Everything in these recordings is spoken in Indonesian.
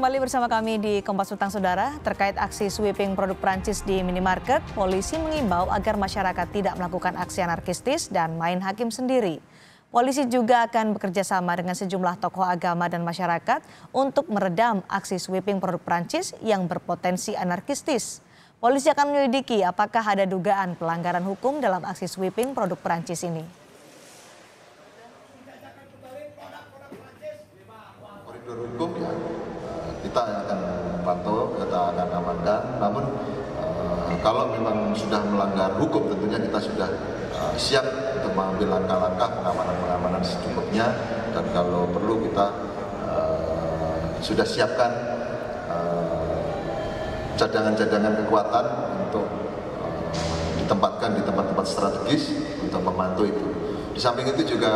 kembali bersama kami di Kompas Utang Saudara. Terkait aksi sweeping produk Prancis di minimarket, polisi mengimbau agar masyarakat tidak melakukan aksi anarkistis dan main hakim sendiri. Polisi juga akan bekerja sama dengan sejumlah tokoh agama dan masyarakat untuk meredam aksi sweeping produk Prancis yang berpotensi anarkistis. Polisi akan menyelidiki apakah ada dugaan pelanggaran hukum dalam aksi sweeping produk Prancis ini. Koridor hukum ya, kita akan patuh, kita akan amankan. Namun kalau memang sudah melanggar hukum, tentunya kita sudah siap untuk mengambil langkah-langkah pengamanan secukupnya. Dan kalau perlu kita sudah siapkan cadangan-cadangan kekuatan untuk ditempatkan di tempat-tempat strategis untuk membantu itu. Di samping itu juga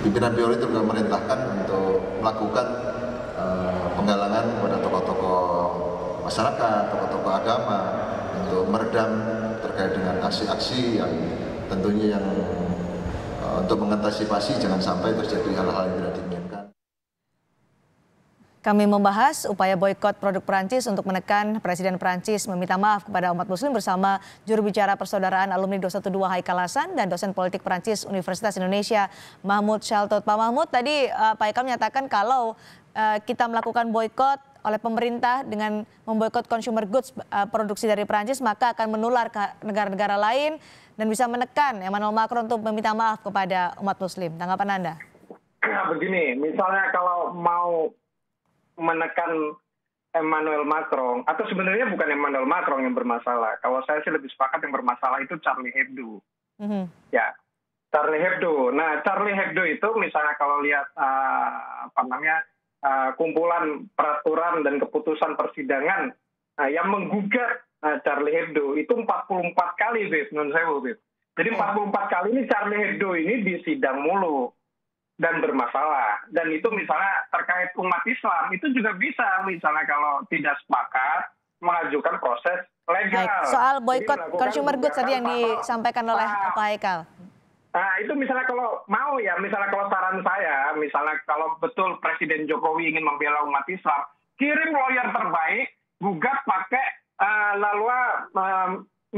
pimpinan Polri juga merintahkan untuk melakukan penggalangan kepada tokoh-tokoh masyarakat, tokoh-tokoh agama untuk meredam terkait dengan aksi-aksi yang tentunya yang untuk mengantisipasi jangan sampai terjadi hal-hal yang tidak diinginkan. Kami membahas upaya boikot produk Prancis untuk menekan Presiden Prancis meminta maaf kepada umat muslim bersama juru bicara Persaudaraan Alumni 212 Haikal Hasan dan dosen politik Prancis Universitas Indonesia Mahmud Shaltot. Pak Mahmud, tadi Pak Haikal menyatakan kalau kita melakukan boikot oleh pemerintah dengan memboikot consumer goods produksi dari Prancis, maka akan menular ke negara-negara lain dan bisa menekan Emmanuel Macron untuk meminta maaf kepada umat muslim. Tanggapan Anda? Ya, begini, misalnya kalau mau menekan Emmanuel Macron, atau sebenarnya bukan Emmanuel Macron yang bermasalah. Kalau saya sih lebih sepakat yang bermasalah itu Charlie Hebdo. Ya, Charlie Hebdo. Nah, Charlie Hebdo itu misalnya kalau lihat kumpulan peraturan dan keputusan persidangan yang menggugat Charlie Hebdo itu 44 kali, Beb. Nun sewu, Beb. Jadi 44 kali ini Charlie Hebdo ini disidang mulu dan bermasalah. Dan itu misalnya terkait umat Islam, itu juga bisa misalnya kalau tidak sepakat mengajukan proses legal. Baik, soal boikot consumer goods tadi yang disampaikan oleh Pak Haikal. Nah, itu misalnya kalau mau ya, misalnya kalau saran saya, misalnya kalau betul Presiden Jokowi ingin membela umat Islam, kirim lawyer terbaik, gugat pakai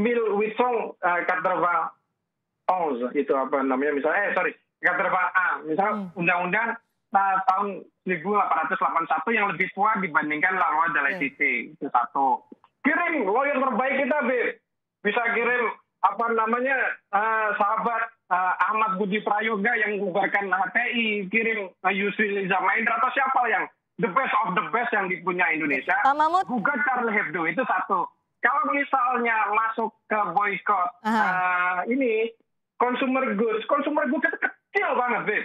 mil wisong katerba ons, itu apa namanya misalnya, Katerba A, misalnya undang-undang tahun 1881 yang lebih tua dibandingkan Laluan Dalai Citi, itu satu. Kirim lawyer terbaik kita, Beb. Bisa kirim sahabat Ahmad Budi Prayoga yang mengubarkan HTI, kirim Yusril Ihza Mahendra atau siapa yang the best of the best yang dipunya Indonesia. Gugat Charlie Hebdo, itu satu. Kalau misalnya masuk ke boikot ini consumer goods itu kecil banget, Beb.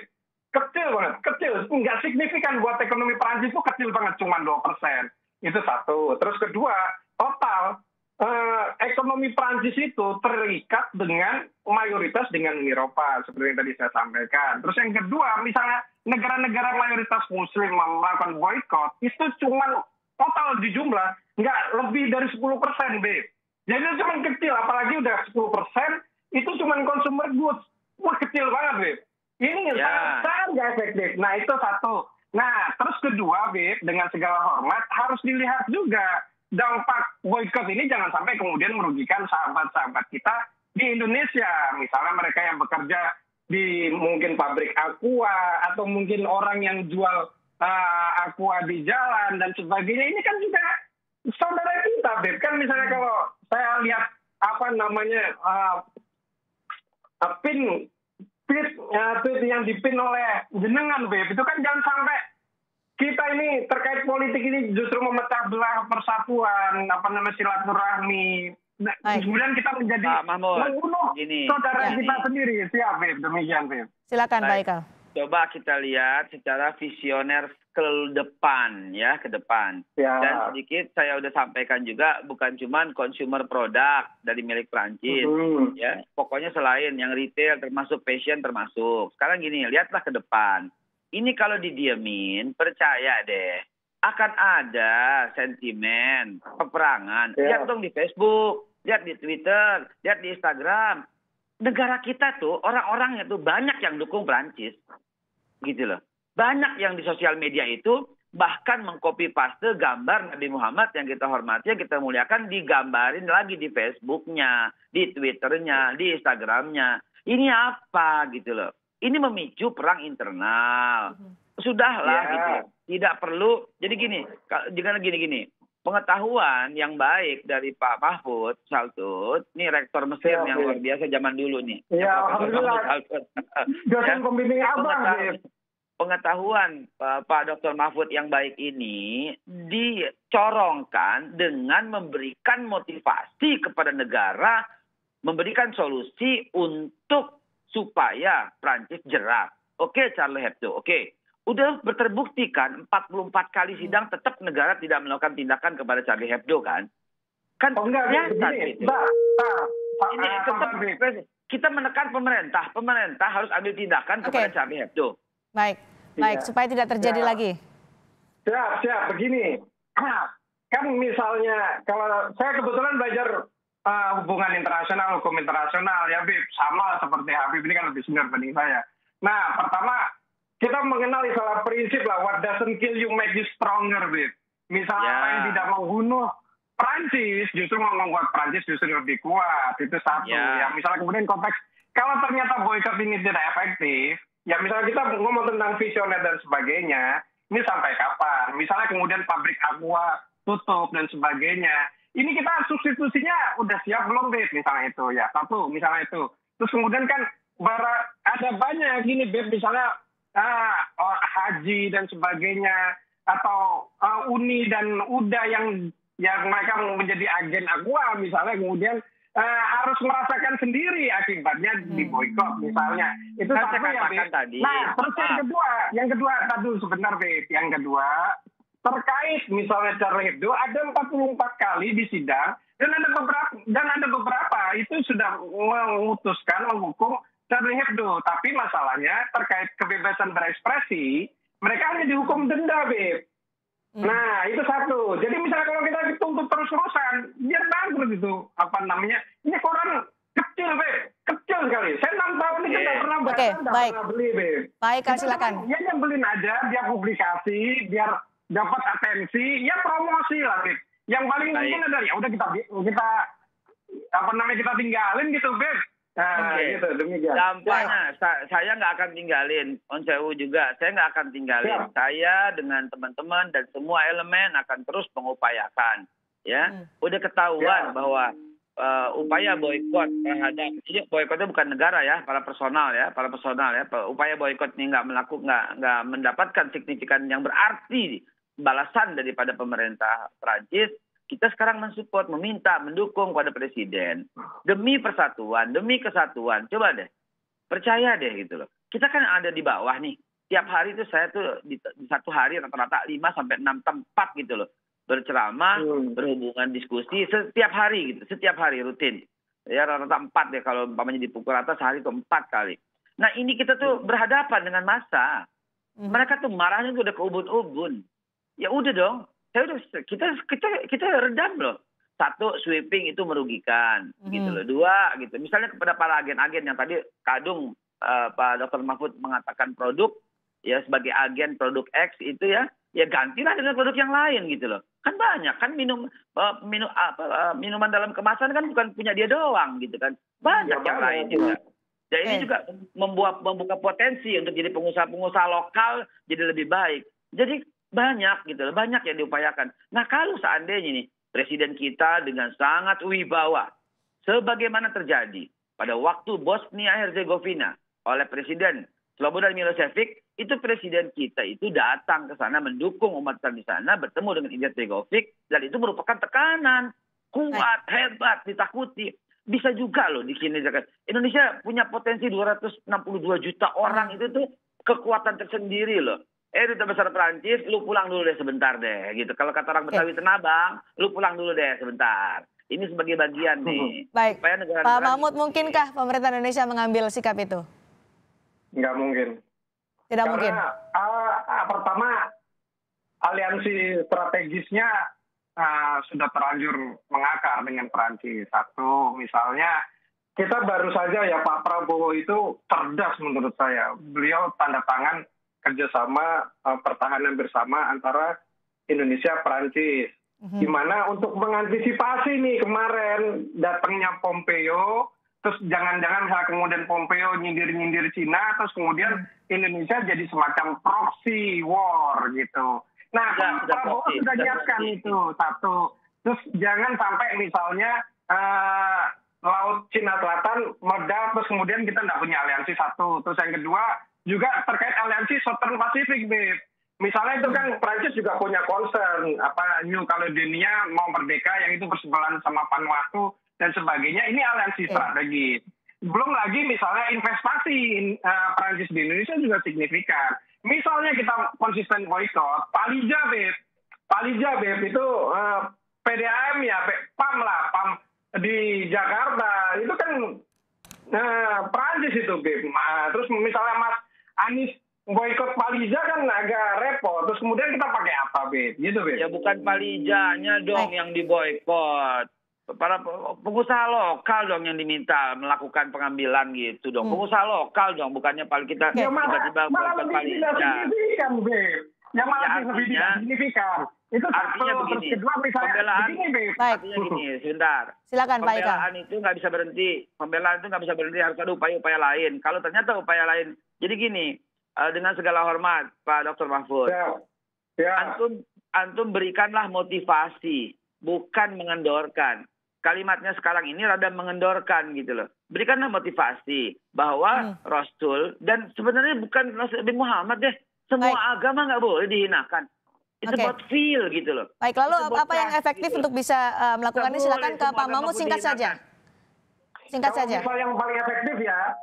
Kecil. Nggak signifikan buat ekonomi Prancis itu kecil banget, cuma 2%. Itu satu. Terus kedua, total ekonomi Prancis itu terikat dengan mayoritas dengan Eropa, seperti yang tadi saya sampaikan. Terus yang kedua, misalnya negara-negara mayoritas muslim melakukan boikot, itu cuma total di jumlah, nggak lebih dari 10%, Beb. Jadi itu cuma kecil, apalagi udah 10%, itu cuma consumer goods. Wah, kecil banget, Beb. Ini sangat nggak efektif. Nah, itu satu. Nah, terus kedua, Beb, dengan segala hormat, harus dilihat juga dampak boikot ini jangan sampai kemudian merugikan sahabat-sahabat kita di Indonesia. Misalnya mereka yang bekerja di mungkin pabrik Aqua, atau mungkin orang yang jual Aqua di jalan, dan sebagainya. Ini kan juga saudara kita, Beb. Kan misalnya kalau saya lihat tweet yang dipin oleh jenengan, Beb, itu kan jangan sampai kita ini terkait politik ini justru memecah belah persatuan, silaturahmi. Nah, kemudian kita menjadi membunuh saudara kita sendiri. Siap, Beb, demikian, Beb. Silakan, Pak Haikal. Coba kita lihat secara visioner ke depan, ya, Dan sedikit saya udah sampaikan juga, bukan cuma consumer product dari milik Prancis, ya. Pokoknya selain yang retail, termasuk fashion, termasuk. Sekarang gini, lihatlah ke depan. Ini kalau didiemin, percaya deh, akan ada sentimen peperangan. Lihat dong di Facebook, lihat di Twitter, lihat di Instagram. Negara kita tuh, orang-orangnya tuh banyak yang dukung Prancis. Gitu loh. Banyak yang di sosial media itu bahkan mengcopy paste gambar Nabi Muhammad yang kita hormati, yang kita muliakan, digambarin lagi di Facebooknya, di Twitternya, di Instagramnya. Ini apa gitu loh? Ini memicu perang internal. Sudahlah gitu. Tidak perlu. Jadi gini, jangan gini-gini. Pengetahuan yang baik dari Pak Mahmud Shaltot, ini rektor Mesir yang luar biasa zaman dulu nih. Ya, alhamdulillah. Dosen pembimbing abang. Pengetahuan Pak Dr. Mahfud yang baik ini dicorongkan dengan memberikan motivasi kepada negara, memberikan solusi untuk supaya Prancis jerah. Oke, Charlie Hebdo, oke. Udah terbukti kan 44 kali sidang tetap negara tidak melakukan tindakan kepada Charlie Hebdo kan? Kan ternyata gitu. Ini tetap kita menekan pemerintah. Pemerintah harus ambil tindakan kepada Charlie Hebdo. Baik, baik, supaya tidak terjadi lagi. Siap, begini. Kan misalnya, kalau saya kebetulan belajar hubungan internasional, hukum internasional, ya Bib, sama seperti Habib, ini kan lebih senior dibanding saya. Nah, pertama, kita mengenal istilah prinsip lah, what doesn't kill you make you stronger, Bib. Misalnya apa yang tidak membunuh Prancis, justru membuat Prancis justru lebih kuat, itu satu. Ya, misalnya kemudian konteks, kalau ternyata boikot ini tidak efektif, ya misalnya kita ngomong tentang visioner dan sebagainya, ini sampai kapan? Misalnya kemudian pabrik Aqua tutup dan sebagainya. Ini kita substitusinya udah siap belum, Beb? Misalnya itu, ya satu, misalnya itu. Terus kemudian kan ada banyak gini, Beb, misalnya haji dan sebagainya, atau uni dan uda yang mereka menjadi agen Aqua misalnya, kemudian harus merasakan sendiri akibatnya di boikot misalnya. Itu kan satu ya, Beb. Tadi. Nah, terus yang kedua tadi sebenarnya, Beb. Yang kedua, terkait misalnya Charlie Hebdo ada 44 kali di sidang dan ada beberapa itu sudah memutuskan menghukum Charlie Hebdo, tapi masalahnya terkait kebebasan berekspresi, mereka hanya dihukum denda, Beb. Nah, itu satu. Jadi misalnya kalau kita dituntut terus-terusan, dia bangkrut gitu. Apa namanya? Ini koran kecil, Beb. Kecil sekali. Saya 6 tahun ini nggak pernah baca, nggak pernah beli, Beb. Baik, silakan. Ya nyebelin aja, dia publikasi, biar dapat atensi, ya promosi lah, Beb. Yang paling mungkin adalah ya udah kita apa namanya kita tinggalin gitu, Beb. Gitu, demikian. Dampaknya, saya nggak akan tinggalin. Onsewu juga, saya nggak akan tinggalin. Ya. Saya dengan teman-teman dan semua elemen akan terus mengupayakan. Ya, udah ketahuan bahwa upaya boikot terhadap, ini boikotnya bukan negara ya, para personal ya. Upaya boikot ini nggak mendapatkan signifikan yang berarti balasan daripada pemerintah Prancis. Kita sekarang mensupport, meminta, mendukung kepada presiden demi persatuan, demi kesatuan. Coba deh, percaya deh gitu loh. Kita kan ada di bawah nih. Tiap hari itu saya tuh di satu hari rata-rata 5-6 tempat gitu loh. Berceramah, berhubungan diskusi setiap hari gitu, setiap hari rutin. Ya rata-rata 4 deh kalau umpamanya dipukul rata sehari itu 4 kali. Nah ini kita tuh berhadapan dengan massa. Mereka tuh marahnya tuh udah keubun-ubun. Ya udah dong. Kita redam loh. Satu, sweeping itu merugikan gitu loh. Dua gitu, misalnya kepada para agen-agen yang tadi kadung Pak Dr. Mahfud mengatakan produk ya sebagai agen produk X itu ya gantilah dengan produk yang lain gitu loh. Kan banyak kan minuman dalam kemasan kan bukan punya dia doang gitu kan, banyak yang lain juga. Dan ini juga membuka potensi untuk jadi pengusaha-pengusaha lokal jadi lebih baik. Jadi banyak gitu loh, banyak yang diupayakan. Nah kalau seandainya nih presiden kita dengan sangat wibawa, sebagaimana terjadi pada waktu Bosnia-Herzegovina oleh presiden Slobodan Milosevic, itu presiden kita itu datang ke sana mendukung umat Islam di sana, bertemu dengan Injad Zegovic, dan itu merupakan tekanan kuat, hebat, ditakuti. Bisa juga loh di sini Indonesia punya potensi 262 juta orang, itu tuh kekuatan tersendiri loh. Duta Besar Perancis, lu pulang dulu deh sebentar deh gitu. Kalau kata orang Betawi Tenabang, lu pulang dulu deh sebentar. Ini sebagai bagian nih. Baik. Pak Mahmud, mungkinkah pemerintah Indonesia mengambil sikap itu? Nggak mungkin. Tidak karena, mungkin. Pertama, aliansi strategisnya sudah terlanjur mengakar dengan Perancis. Satu, misalnya kita baru saja ya Pak Prabowo itu cerdas menurut saya. Beliau tanda tangan kerjasama pertahanan bersama antara Indonesia Perancis. Di mana untuk mengantisipasi nih kemarin datangnya Pompeo, terus jangan-jangan kemudian Pompeo nyindir-nyindir Cina, terus kemudian Indonesia jadi semacam proxy war gitu. Nah, Prabowo sudah menyiapkan itu satu. Terus jangan sampai misalnya Laut Cina Selatan meledak, terus kemudian kita nggak punya aliansi satu. Terus yang kedua juga terkait aliansi Southern Pacific, babe. Misalnya itu kan Prancis juga punya concern New Caledonia mau merdeka, yang itu bersebelahan sama Vanuatu dan sebagainya. Ini aliansi strategis. Belum lagi misalnya investasi Prancis di Indonesia juga signifikan. Misalnya kita konsisten boikot Palijabe itu PDAM ya, PAM di Jakarta itu kan Prancis itu, terus misalnya Mas Anies boikot Palija kan agak repot. Terus kemudian kita pakai apa, Beb? Gitu, Beb. Ya bukan Palijanya dong yang diboikot. Para pengusaha lokal dong yang diminta melakukan pengambilan gitu dong. Pengusaha lokal dong, bukannya kita tiba-tiba boikot Palija. Signifikan, Beb. Yang malah signifikan. Itu artinya begini. Kedua, misalnya, pembelaan sebentar. Silakan, Pak Eka. Pembelaan itu nggak bisa berhenti. Harus ada upaya-upaya lain. Kalau ternyata upaya lain, jadi gini. Dengan segala hormat, Pak Dr. Mahfud, antum berikanlah motivasi, bukan mengendorkan. Kalimatnya sekarang ini rada mengendorkan gitu loh. Berikanlah motivasi bahwa Rasul dan sebenarnya bukan Rasul bin Muhammad deh. Semua agama nggak boleh dihinakan. Itu buat feel gitu loh. Baik, lalu apa yang efektif gitu untuk bisa melakukannya? Silakan ke Pak Mahmud singkat saja. Misal yang paling efektif ya,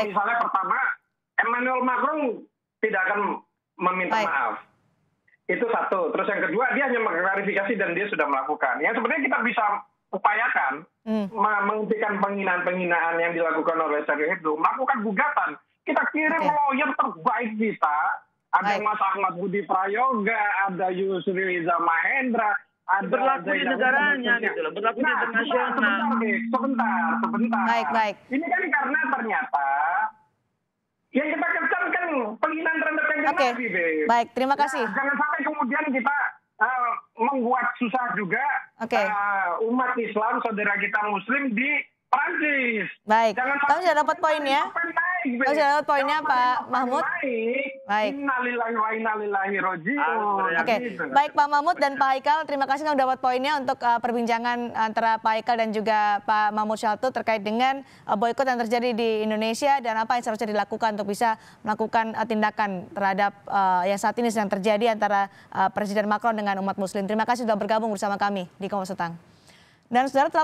misalnya pertama, Emmanuel Macron tidak akan meminta maaf. Itu satu. Terus yang kedua, dia hanya mengklarifikasi dan dia sudah melakukan. Yang sebenarnya kita bisa upayakan menghentikan penghinaan-penghinaan yang dilakukan oleh Charlie Hebdo, melakukan gugatan. Kita kirim lawyer terbaik kita. Ada Mas Ahmad Budi Prayoga, ada Yusril Ihza Mahendra, berlaku di negaranya gitu loh, berlaku di internasional. Sebentar. Baik. Ini kan karena ternyata yang kita kesan kan penghinaan terhadap yang nabi, Beb. Baik, terima kasih. Nah, jangan sampai kemudian kita membuat susah juga umat Islam, saudara kita Muslim di Prancis. Baik, kamu sudah dapat poin ya? Kamu sudah dapat poinnya, Pak Mahmud. Baik. Innalillahi wa inna ilaihi raji'un. Baik, Pak Mahmud dan Pak Haikal, terima kasih kamu dapat poinnya untuk perbincangan antara Pak Haikal dan juga Pak Mahmud Shaltot terkait dengan boikot yang terjadi di Indonesia dan apa yang seharusnya dilakukan untuk bisa melakukan tindakan terhadap yang saat ini sedang terjadi antara Presiden Macron dengan umat Muslim. Terima kasih sudah bergabung bersama kami di Kompas Petang. Dan saudara telah